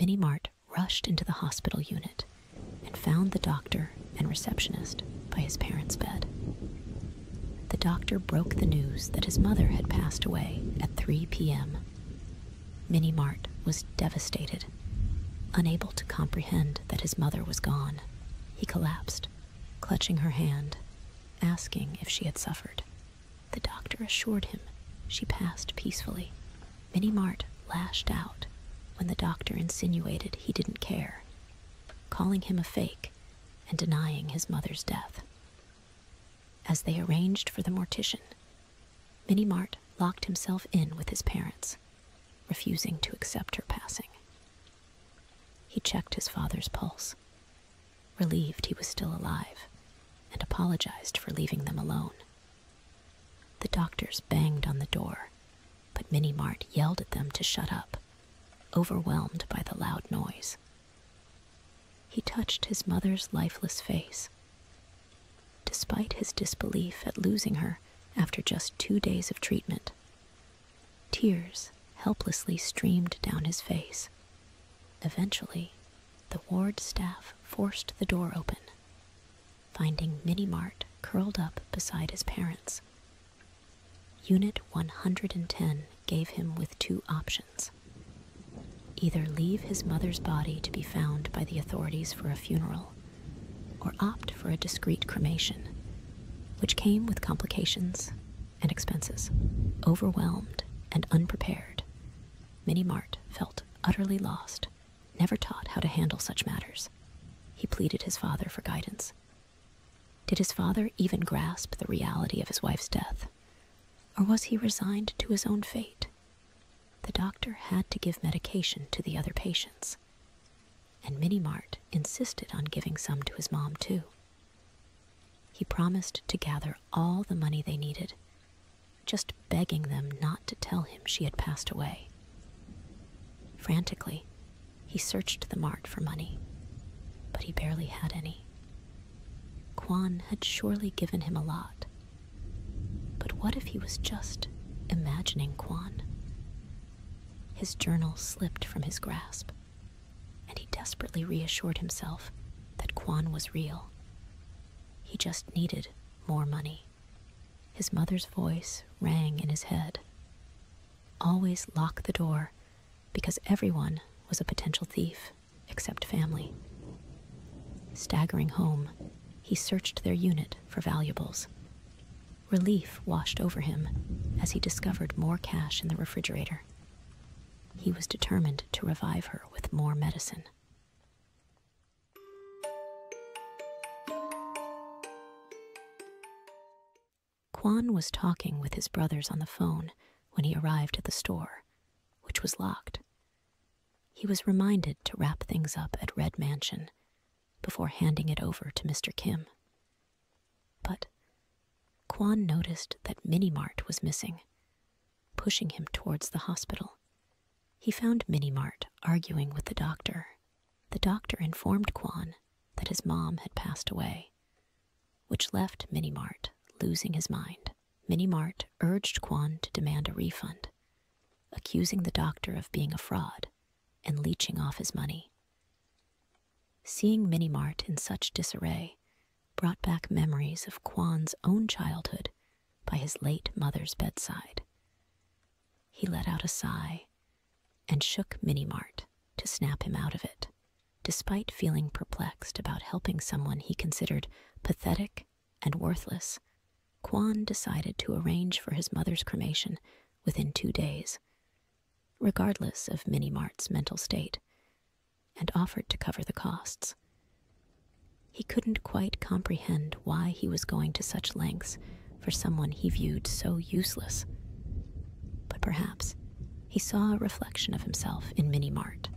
Minnie Mart rushed into the hospital unit and found the doctor and receptionist by his parents' bed. The doctor broke the news that his mother had passed away at 3 p.m. Minnie Mart was devastated. Unable to comprehend that his mother was gone, he collapsed, clutching her hand, asking if she had suffered. The doctor assured him she passed peacefully. Minnie Mart lashed out when the doctor insinuated he didn't care, calling him a fake and denying his mother's death. As they arranged for the mortician, Minnie Mart locked himself in with his parents, refusing to accept her passing. He checked his father's pulse, relieved he was still alive, and apologized for leaving them alone. The doctors banged on the door, but Minnie Mart yelled at them to shut up, overwhelmed by the loud noise. He touched his mother's lifeless face. Despite his disbelief at losing her after just 2 days of treatment, tears helplessly streamed down his face. Eventually, the ward staff forced the door open, finding Minnie Mart curled up beside his parents. Unit 110 gave him with 2 options. Either leave his mother's body to be found by the authorities for a funeral, or opt for a discreet cremation, which came with complications and expenses. Overwhelmed and unprepared, Minnie Mart felt utterly lost, never taught how to handle such matters. He pleaded his father for guidance. Did his father even grasp the reality of his wife's death, or was he resigned to his own fate? The doctor had to give medication to the other patients, and Minnie Mart insisted on giving some to his mom, too. He promised to gather all the money they needed, just begging them not to tell him she had passed away. Frantically, he searched the mart for money, but he barely had any. Kwan had surely given him a lot, but what if he was just imagining Kwan? His journal slipped from his grasp, and he desperately reassured himself that Kwan was real. He just needed more money. His mother's voice rang in his head. Always lock the door, because everyone was a potential thief except family. Staggering home, he searched their unit for valuables. Relief washed over him as he discovered more cash in the refrigerator. He was determined to revive her with more medicine. Kwan was talking with his brothers on the phone when he arrived at the store, which was locked. He was reminded to wrap things up at Red Mansion before handing it over to Mr. Kim. But Kwan noticed that Minnie Mart was missing, pushing him towards the hospital. He found Minnie Mart arguing with the doctor. The doctor informed Kwan that his mom had passed away, which left Minnie Mart losing his mind. Minnie Mart urged Kwan to demand a refund, accusing the doctor of being a fraud and leeching off his money. Seeing Minnie Mart in such disarray brought back memories of Kwan's own childhood by his late mother's bedside. He let out a sigh and shook Minnie Mart to snap him out of it. Despite feeling perplexed about helping someone he considered pathetic and worthless, Kwan decided to arrange for his mother's cremation within 2 days, regardless of Minnie Mart's mental state, and offered to cover the costs. He couldn't quite comprehend why he was going to such lengths for someone he viewed so useless, but perhaps he saw a reflection of himself in Minnie Mart.